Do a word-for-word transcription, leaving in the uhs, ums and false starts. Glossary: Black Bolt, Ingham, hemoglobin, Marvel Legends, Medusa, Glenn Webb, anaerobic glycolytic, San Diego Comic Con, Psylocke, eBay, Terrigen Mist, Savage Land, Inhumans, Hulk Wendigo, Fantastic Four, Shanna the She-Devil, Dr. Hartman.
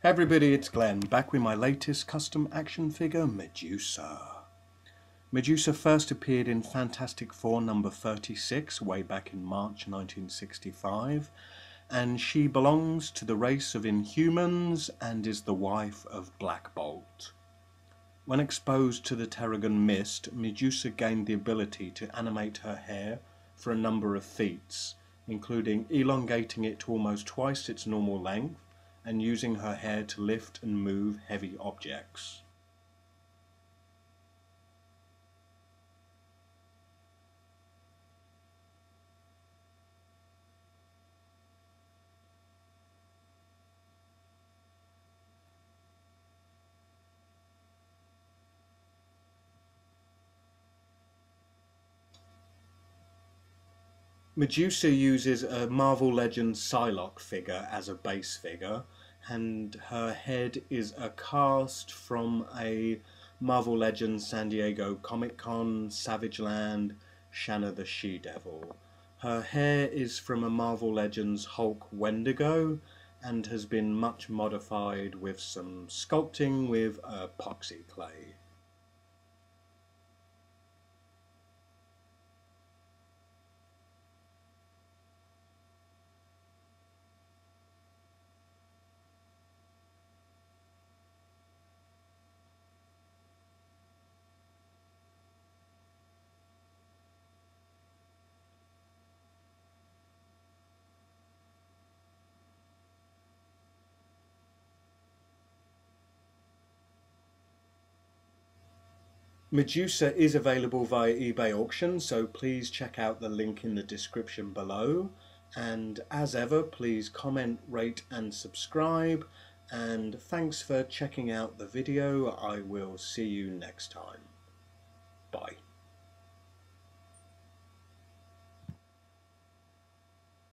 Hey everybody, it's Glenn, back with my latest custom action figure, Medusa. Medusa first appeared in Fantastic Four number thirty-six way back in March nineteen sixty-five, and she belongs to the race of Inhumans and is the wife of Black Bolt. When exposed to the Terrigen Mist, Medusa gained the ability to animate her hair for a number of feats, including elongating it to almost twice its normal length, and using her hair to lift and move heavy objects. Medusa uses a Marvel Legends Psylocke figure as a base figure, and her head is a cast from a Marvel Legends San Diego Comic Con, Savage Land, Shanna the She-Devil. Her hair is from a Marvel Legends Hulk Wendigo and has been much modified with some sculpting with epoxy clay. Medusa is available via eBay auction, so please check out the link in the description below, and as ever please comment, rate and subscribe, and thanks for checking out the video. I will see you next time. Bye.